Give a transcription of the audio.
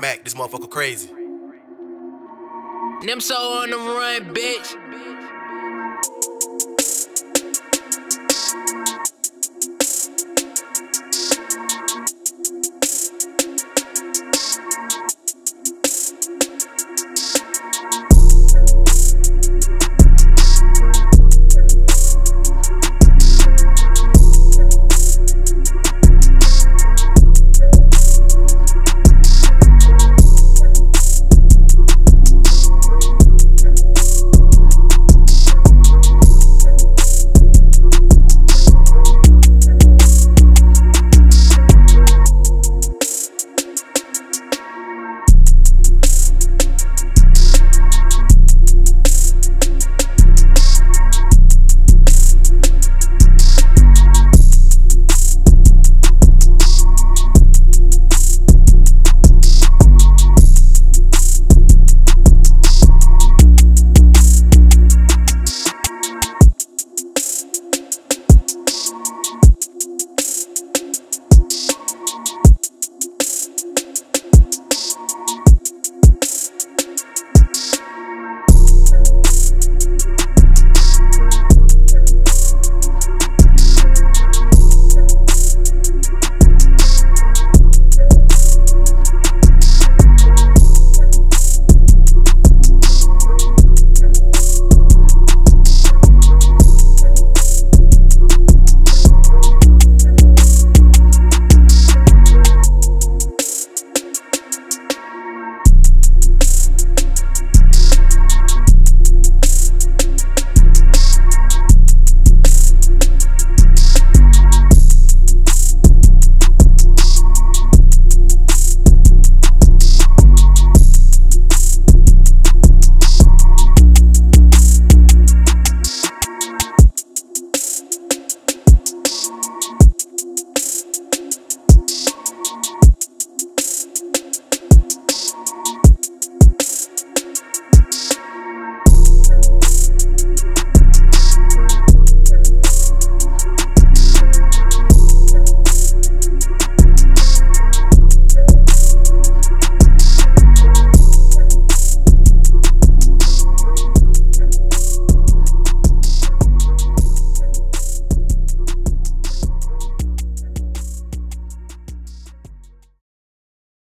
Mac, this motherfucker crazy. Nimsooo on the run, bitch.